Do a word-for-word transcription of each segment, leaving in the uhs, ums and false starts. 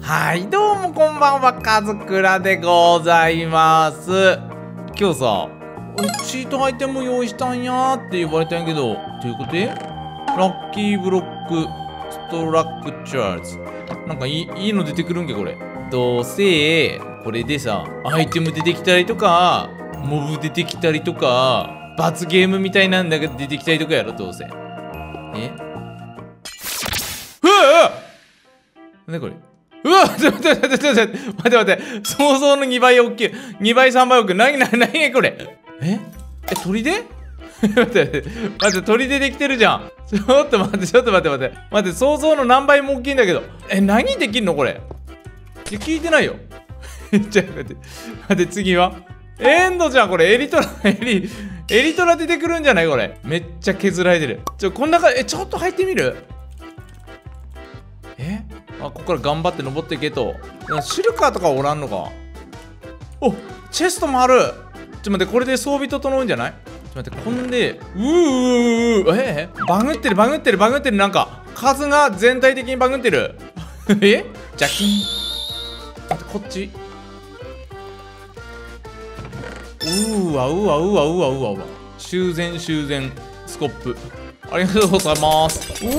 はい、どうもこんばんは、かずくらでございます。今日さ、チートアイテム用意したんやーって言われたんやけど、ということで、ラッキーブロックストラクチャーズ。なんかいい、いいの出てくるんけ、これ。どうせ、これでさ、アイテム出てきたりとか、モブ出てきたりとか、罰ゲームみたいなんだけど出てきたりとかやろ、どうせ。え？うわっ！なんだこれ？うわ待って待って待って待って待って想像のにばい大きいにばいさんばい大きい何何何これええ鳥で待って待って待って鳥でできてるじゃんちょっと待ってちょっと待って待って待って想像の何倍も大きいんだけどえ何できるのこれいや聞いてないよちょっと待って待って次はエンドじゃんこれエリトラエリエリトラ出てくるんじゃないこれめっちゃ削られてるちょこんな感じえちょっと入ってみるえあ、ここから頑張って登っていけと。シルカーとかおらんのか。おチェストもある。ちょっと待って、これで装備整うんじゃないちょっと待って、こんで、うーうーうーえー、バグってる、バグってる、バグってる、なんか、数が全体的にバグってる。えジャキン。待って、こっち。うーわ、うーわ、うーわ、うーわ、うーわ、うーわ。修繕、修繕、スコップ。ありがとうございます。うわ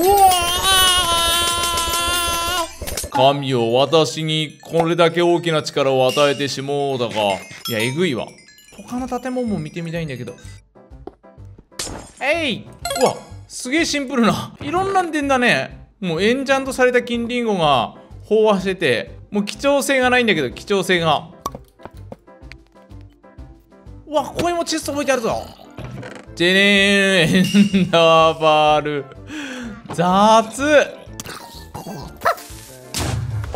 神よ、私にこれだけ大きな力を与えてしもうだが。いや、えぐいわ。他の建物も見てみたいんだけど。えいうわ、すげえシンプルな。いろんなんでんだね。もうエンチャントされた金リンゴが飽和してて、もう貴重性がないんだけど、貴重性が。うわ、ここにもチェスト置いてあるぞ。ジェネーエンダーバール。雑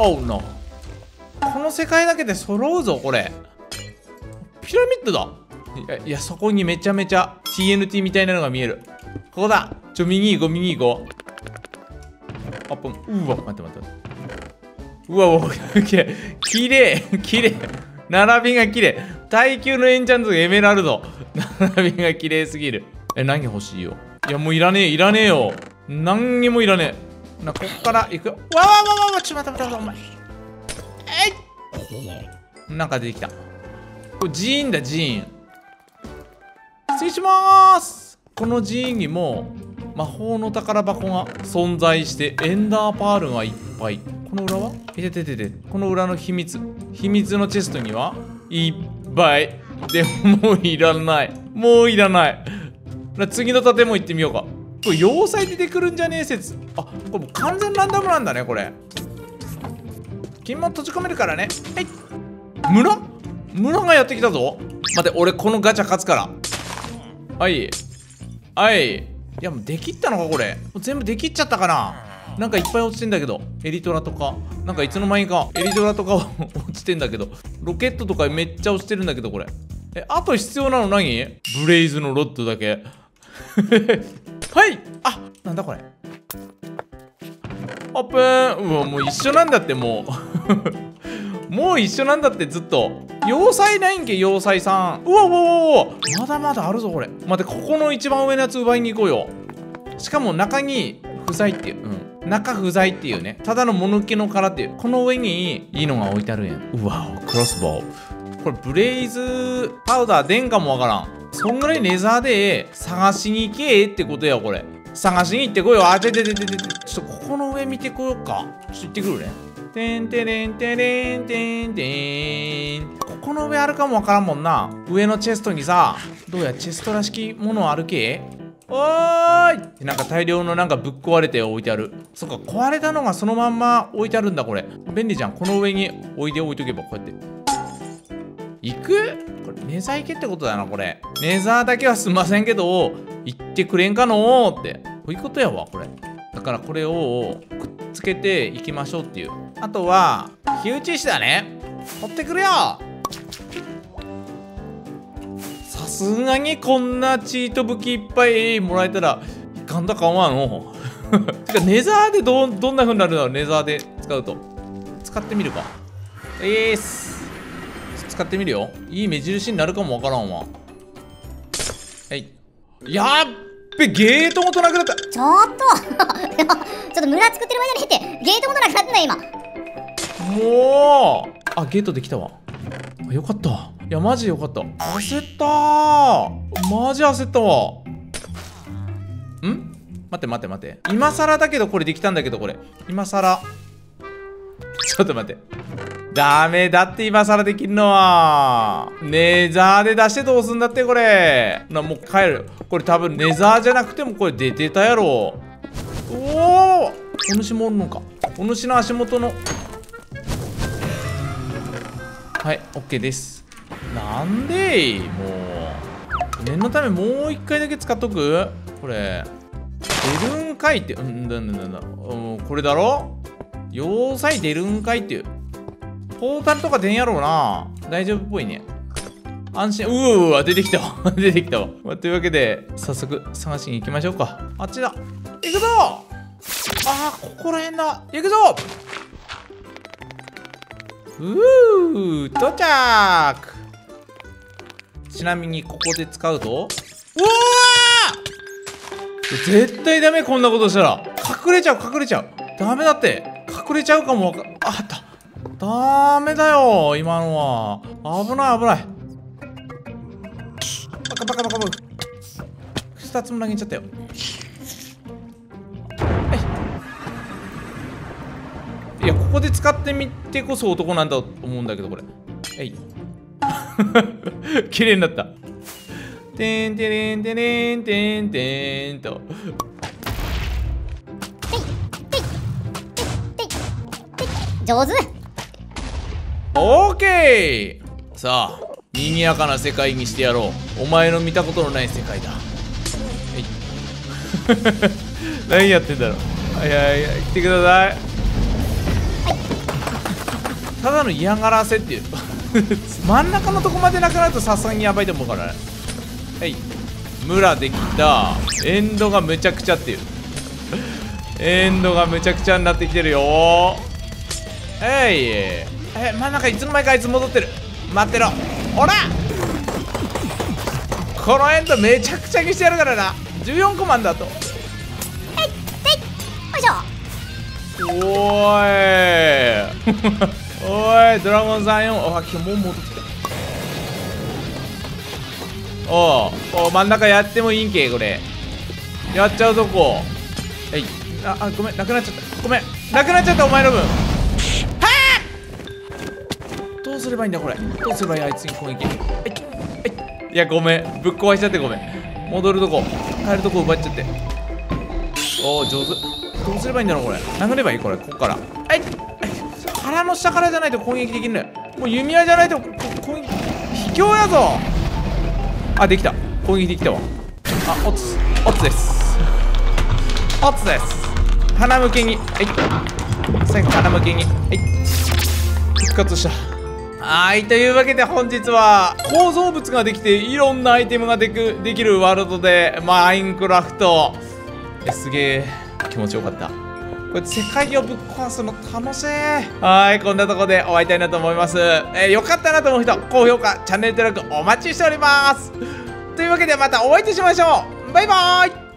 Oh no. この世界だけで揃うぞこれピラミッドだいや、いやそこにめちゃめちゃ ティーエヌティー みたいなのが見えるここだちょ右行こう右行こうあっぽんうわ待って待って待ってうわおきれいきれい並びがきれい耐久のエンチャントがエメラルド並びがきれいすぎるえ何欲しいよいやもういらねえいらねえよ何にもいらねえなこっから行くよわわわわわちょっと待って待ってお前えいなんか出てきたこれ寺院だ寺院失礼しまーすこの寺院にも魔法の宝箱が存在してエンダーパールがいっぱいこの裏はえててててこの裏の秘密秘密のチェストにはいっぱいでももういらないもういらない次の建物行ってみようかこれ要塞出てくるんじゃねえ説あこれもう完全ランダムなんだねこれ金も閉じ込めるからねはい村村がやってきたぞ待って俺このガチャ勝つからはいはいいやもうできったのかこれもう全部できっちゃったかななんかいっぱい落ちてんだけどエリトラとかなんかいつの間にかエリトラとか落ちてんだけどロケットとかめっちゃ落ちてるんだけどこれえあと必要なの何ブレイズのロッドだけはいあなんだこれオープンうわもう一緒なんだってもうもう一緒なんだってずっと要塞ないんけ要塞さんうわうわうわうわまだまだあるぞこれ待ってここの一番上のやつ奪いに行こうよしかも中に不在っていううん中不在っていうねただの物置の殻っていうこの上にいいのが置いてあるやんうわクロスボウこれブレイズパウダー出んかもわからんそんぐらいレザーで探しに行けってことやこれ探しに行ってこいよあてててててちょっとここの上見てこようかちょっと行ってくるねてんてれんてれんてんてんここの上あるかもわからんもんな上のチェストにさどうやチェストらしきものあるけおーいなんか大量のなんかぶっ壊れて置いてあるそっか壊れたのがそのまんま置いてあるんだこれ便利じゃんこの上に置いて置いとけばこうやって行くこれネザー行けってことだなこれネザーだけはすんませんけど行ってくれんかのーってこういうことやわこれだからこれをくっつけていきましょうっていうあとは火打ち石だね取ってくれよさすがにこんなチート武器いっぱいもらえたらいかんだかんわのてかネザーで ど, どんな風になるのネザーで使うと使ってみるかえーす使ってみるよいい目印になるかもわからんわはいやっべゲートごとなくなったちょっとちょっと村作ってる場合じゃねえってゲートごとなくなってんだ今おお、あ、ゲートできたわ。あ、よかった。いや、マジよかった。焦ったー。マジ焦ったわ。ん？待って待って待って。今更だけどこれできたんだけど、これ。今更。ちょっと待って。ダメだって今更できるのは。ネザーで出してどうすんだってこれ。な、もう帰る。これ多分ネザーじゃなくてもこれ出てたやろ。おお、お主もおるのか。お主の足元の。はい、オッケーです。なんでい、もう。念のためもう一回だけ使っとくこれ。出るんかいって。うん、だんだんだん。うん、これだろ、要塞出るんかいっていう。ポータルとか出んやろうな。大丈夫っぽいね。安心。うーわ、出てきたわ。出てきたわ。まあ、というわけで、早速探しに行きましょうか。あっちだ。行くぞ。あー、ここら辺だ。行くぞ。うー、到着。ちなみにここで使うと、うわー、絶対ダメ、こんなことしたら隠れちゃう、隠れちゃう、ダメだって、隠れちゃうかも。あ、あった、ダメだよ今のは。危ない危ない、バカバカバカバカ、ふたつも投げちゃったよ。いや、ここで使ってみてこそ男なんだと思うんだけど、これ。えい。綺麗になった。てんてれんてれんてんてんと。上手。オーケー。さあ、賑やかな世界にしてやろう。お前の見たことのない世界だ。えい。何やってんだろう。はいはいはい、来てください。ただの嫌がらせっていう真ん中のとこまでなくなるとさすがにやばいと思うからね。はい、村できた。エンドがむちゃくちゃっていうエンドがむちゃくちゃになってきてるよ。えい、え、真ん中いつの間にかあいつ戻ってる。待ってろ、ほら、このエンドめちゃくちゃにしてやるからな。じゅうよんこマンだと。えいえい、よいしょ。おーいおい、ドラゴンさんよん、あ、今日も戻ってきた。おうおう、真ん中やってもいいんけこれ。やっちゃうとこ。はい、ああ、ごめん、なくなっちゃった。ごめん、なくなっちゃった、お前の分。はあ、どうすればいいんだこれ、どうすればいい、あいつに攻撃。はい、いや、ごめん、ぶっ壊しちゃってごめん。戻るとこ、帰るとこ奪っちゃって。おお、上手。どうすればいいんだろうこれ。殴ればいいこれ、ここから。はい、腹の下からじゃないと攻撃できるのよ。もう弓矢じゃないと攻撃、卑怯やぞ。あ、できた、攻撃できたわ。あ、オツオツです、オツです。鼻向けに、はい、最後鼻向けに、はい、復活した。はい、というわけで本日は構造物ができていろんなアイテムがでくできるワールドでマインクラフト、すげえ気持ちよかった。これ世界をぶっ壊すの楽しい。はい、こんなとこで終わりたいなと思います。えー、よかったなと思う人、高評価、チャンネル登録お待ちしております。というわけでまたお会いいたしましょう。バイバーイ。